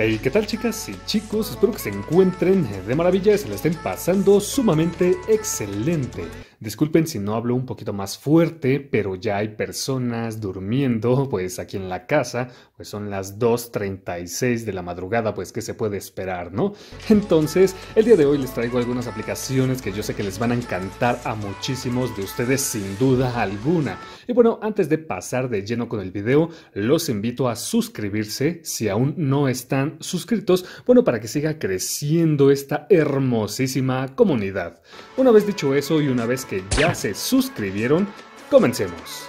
Hey, ¿qué tal, chicas y chicos? Espero que se encuentren de maravilla y se la estén pasando sumamente excelente. Disculpen si no hablo un poquito más fuerte, pero ya hay personas durmiendo, pues aquí en la casa, pues son las 2:36 de la madrugada, pues ¿qué se puede esperar, no? Entonces, el día de hoy les traigo algunas aplicaciones que yo sé que les van a encantar a muchísimos de ustedes sin duda alguna. Y bueno, antes de pasar de lleno con el video, los invito a suscribirse si aún no están suscritos, bueno, para que siga creciendo esta hermosísima comunidad. Una vez dicho eso y una vez que ya se suscribieron, comencemos.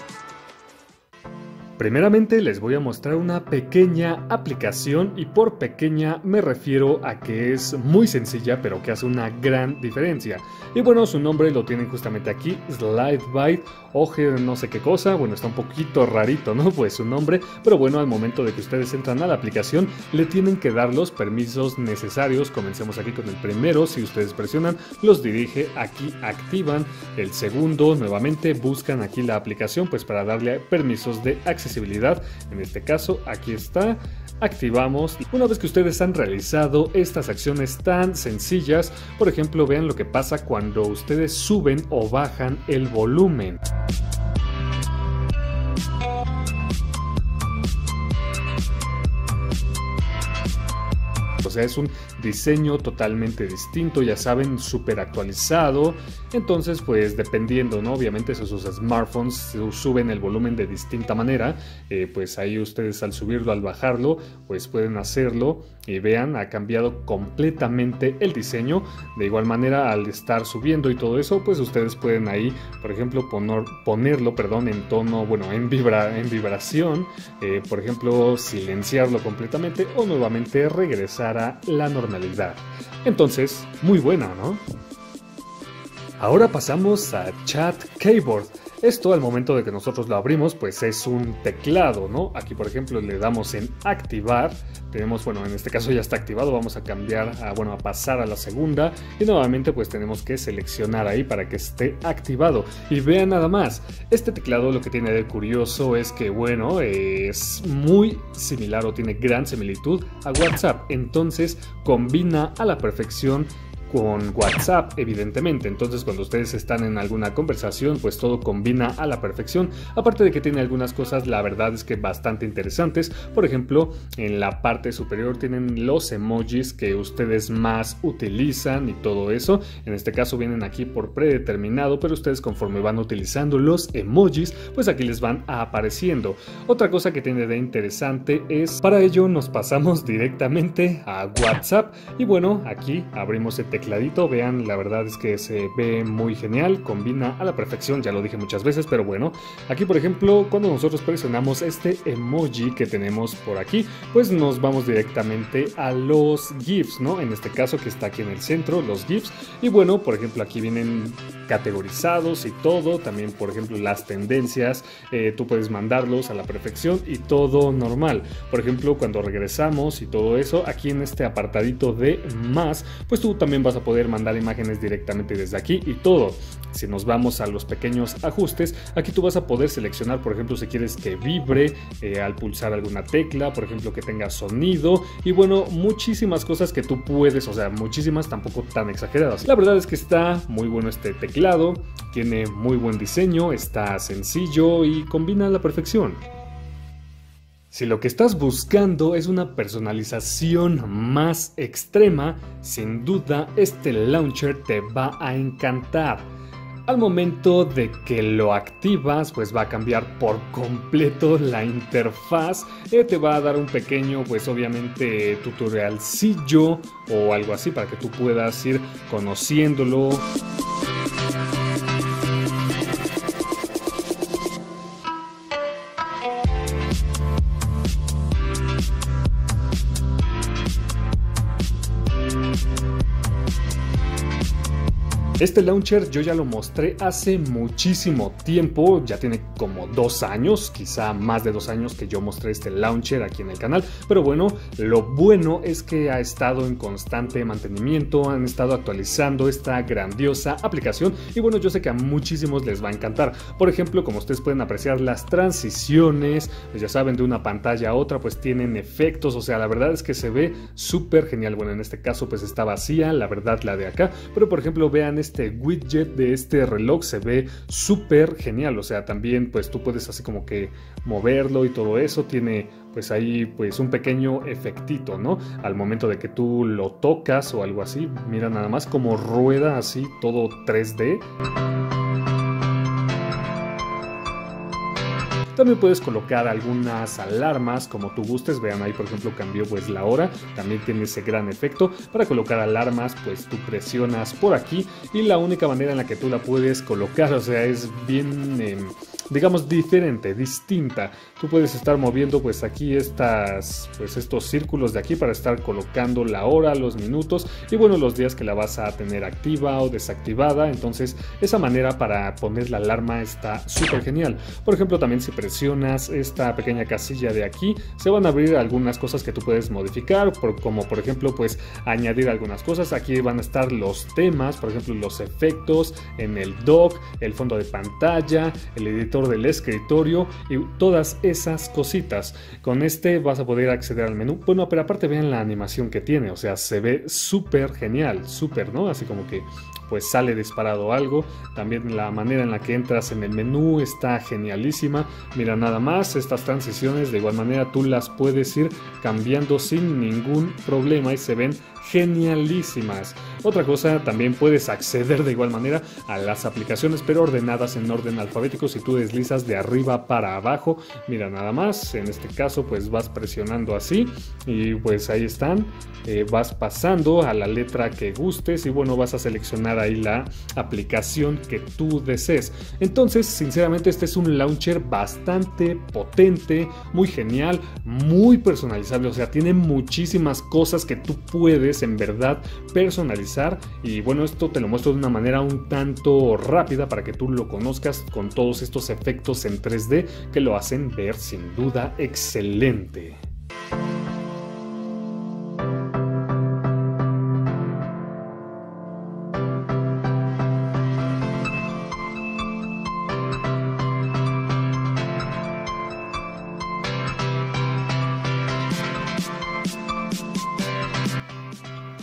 Primeramente les voy a mostrar una pequeña aplicación, y por pequeña me refiero a que es muy sencilla pero que hace una gran diferencia. Y bueno, su nombre lo tienen justamente aquí, Slide Byte, oje no sé qué cosa, bueno, está un poquito rarito, ¿no? Pues su nombre, pero bueno, al momento de que ustedes entran a la aplicación le tienen que dar los permisos necesarios. Comencemos aquí con el primero, si ustedes presionan los dirige, aquí activan el segundo, nuevamente buscan aquí la aplicación pues para darle permisos de accesibilidad. En este caso aquí está, activamos. Una vez que ustedes han realizado estas acciones tan sencillas, por ejemplo, vean lo que pasa cuando ustedes suben o bajan el volumen. O sea, es un diseño totalmente distinto, ya saben, súper actualizado. Entonces, pues dependiendo, ¿no? Obviamente, si sus smartphones suben el volumen de distinta manera, pues ahí ustedes al subirlo, al bajarlo, pues pueden hacerlo. Y vean, ha cambiado completamente el diseño. De igual manera, al estar subiendo y todo eso, pues ustedes pueden ahí, por ejemplo, ponerlo en tono, bueno, en vibración. Por ejemplo, silenciarlo completamente o nuevamente regresar a la normalidad. Entonces, muy bueno, ¿no? Ahora pasamos a Chat Keyboard. Esto al momento de que nosotros lo abrimos pues es un teclado, ¿no? Aquí por ejemplo le damos en activar, tenemos, bueno, en este caso ya está activado, vamos a cambiar, a pasar a la segunda y nuevamente pues tenemos que seleccionar ahí para que esté activado. Y vean nada más, este teclado lo que tiene de curioso es que, bueno, es muy similar o tiene gran similitud a WhatsApp, entonces combina a la perfección con WhatsApp, evidentemente. Entonces cuando ustedes están en alguna conversación pues todo combina a la perfección, aparte de que tiene algunas cosas, la verdad es que bastante interesantes. Por ejemplo, en la parte superior tienen los emojis que ustedes más utilizan y todo eso. En este caso vienen aquí por predeterminado, pero ustedes conforme van utilizando los emojis pues aquí les van apareciendo. Otra cosa que tiene de interesante es, para ello nos pasamos directamente a WhatsApp y bueno, aquí abrimos el tecladito. Vean, la verdad es que se ve muy genial, combina a la perfección, ya lo dije muchas veces, pero bueno, aquí por ejemplo cuando nosotros presionamos este emoji que tenemos por aquí pues nos vamos directamente a los GIFs, ¿no? En este caso que está aquí en el centro, los GIFs, y bueno, por ejemplo aquí vienen categorizados y todo, también por ejemplo las tendencias, tú puedes mandarlos a la perfección y todo normal. Por ejemplo, cuando regresamos y todo eso, aquí en este apartadito de más, pues tú también vas a poder mandar imágenes directamente desde aquí y todo. Si nos vamos a los pequeños ajustes, aquí tú vas a poder seleccionar, por ejemplo, si quieres que vibre al pulsar alguna tecla, por ejemplo, que tenga sonido y bueno, muchísimas cosas que tú puedes, o sea, muchísimas, tampoco tan exageradas. La verdad es que está muy bueno este teclado, tiene muy buen diseño, está sencillo y combina a la perfección. Si lo que estás buscando es una personalización más extrema, sin duda este launcher te va a encantar. Al momento de que lo activas pues va a cambiar por completo la interfaz, te va a dar un pequeño pues obviamente tutorialcillo o algo así para que tú puedas ir conociéndolo. Este launcher yo ya lo mostré hace muchísimo tiempo, ya tiene como 2 años, quizá más de 2 años que yo mostré este launcher aquí en el canal, pero bueno, lo bueno es que ha estado en constante mantenimiento, han estado actualizando esta grandiosa aplicación y bueno, yo sé que a muchísimos les va a encantar. Por ejemplo, como ustedes pueden apreciar, las transiciones, pues ya saben, de una pantalla a otra pues tienen efectos, o sea, la verdad es que se ve súper genial. Bueno, en este caso pues está vacía, la verdad, la de acá, pero por ejemplo, vean este widget de este reloj, se ve súper genial, o sea, también pues tú puedes así como que moverlo y todo eso, tiene pues ahí pues un pequeño efectito, ¿no? Al momento de que tú lo tocas o algo así, mira nada más como rueda así, todo 3D. También puedes colocar algunas alarmas como tú gustes, vean ahí por ejemplo cambió pues la hora, también tiene ese gran efecto. Para colocar alarmas pues tú presionas por aquí y la única manera en la que tú la puedes colocar, o sea, es bien... digamos diferente, distinta. Tú puedes estar moviendo pues aquí estos círculos de aquí para estar colocando la hora, los minutos y bueno, los días que la vas a tener activa o desactivada. Entonces esa manera para poner la alarma está súper genial. Por ejemplo, también si presionas esta pequeña casilla de aquí, se van a abrir algunas cosas que tú puedes modificar, como por ejemplo pues añadir algunas cosas. Aquí van a estar los temas, por ejemplo los efectos en el dock, el fondo de pantalla, el editor del escritorio y todas esas cositas. Con este vas a poder acceder al menú. Bueno, pero aparte vean la animación que tiene, o sea, se ve súper genial, súper, ¿no? Así como que pues sale disparado algo. También la manera en la que entras en el menú está genialísima. Mira nada más, estas transiciones de igual manera tú las puedes ir cambiando sin ningún problema y se ven genialísimas. Otra cosa, también puedes acceder de igual manera a las aplicaciones, pero ordenadas en orden alfabético si tú deslizas de arriba para abajo. Mira nada más, en este caso pues vas presionando así y pues ahí están, vas pasando a la letra que gustes y bueno, vas a seleccionar ahí la aplicación que tú desees. Entonces sinceramente este es un launcher bastante potente, muy genial, muy personalizable, o sea, tiene muchísimas cosas que tú puedes en verdad personalizar y bueno, esto te lo muestro de una manera un tanto rápida para que tú lo conozcas, con todos estos efectos en 3D que lo hacen ver sin duda excelente.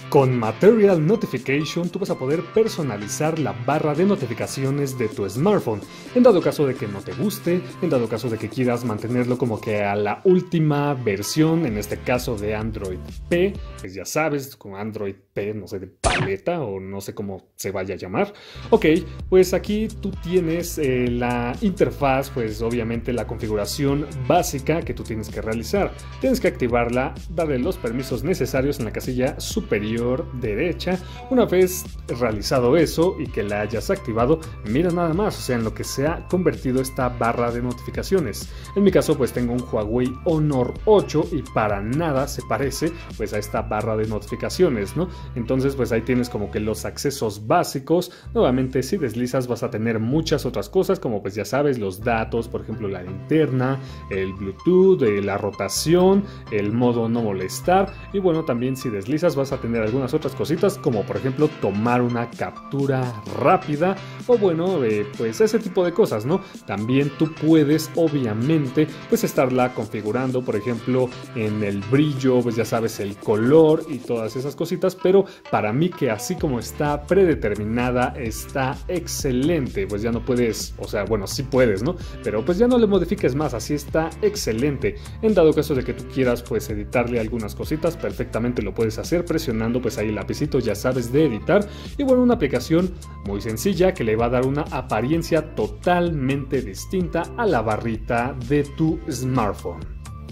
Con Material Notification tú vas a poder personalizar la barra de notificaciones de tu smartphone, en dado caso de que no te guste, en dado caso de que quieras mantenerlo como que a la última versión, en este caso de Android P, pues ya sabes, con Android P, no sé, de paleta o no sé cómo se vaya a llamar. Ok, pues aquí tú tienes la interfaz, pues obviamente la configuración básica que tú tienes que realizar. Tienes que activarla, darle los permisos necesarios en la casilla superior derecha. Una vez realizado eso y que la hayas activado, mira nada más, o sea, en lo que se ha convertido esta barra de notificaciones. En mi caso pues tengo un Huawei Honor 8 y para nada se parece pues a esta barra de notificaciones, ¿no? Entonces pues ahí tienes como que los accesos básicos. Nuevamente si deslizas vas a tener muchas otras cosas, como pues ya sabes, los datos, por ejemplo la linterna, el Bluetooth, la rotación, el modo no molestar y bueno, también si deslizas vas a tener algunas otras cositas, como por ejemplo tomar una captura rápida o bueno, pues ese tipo de cosas, ¿no? También tú puedes obviamente pues estarla configurando, por ejemplo en el brillo, pues ya sabes, el color y todas esas cositas, pero para mí que así como está predeterminada está excelente. Pues ya no puedes, o sea, bueno, sí puedes, ¿no? Pero pues ya no le modifiques más, así está excelente. En dado caso de que tú quieras pues editarle algunas cositas, perfectamente lo puedes hacer presionando pues ahí el lapicito, ya sabes, de editar. Y bueno, una aplicación muy sencilla que le va a dar una apariencia totalmente distinta a la barrita de tu smartphone.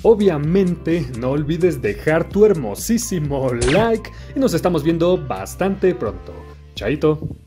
Obviamente no olvides dejar tu hermosísimo like y nos estamos viendo bastante pronto. Chaito.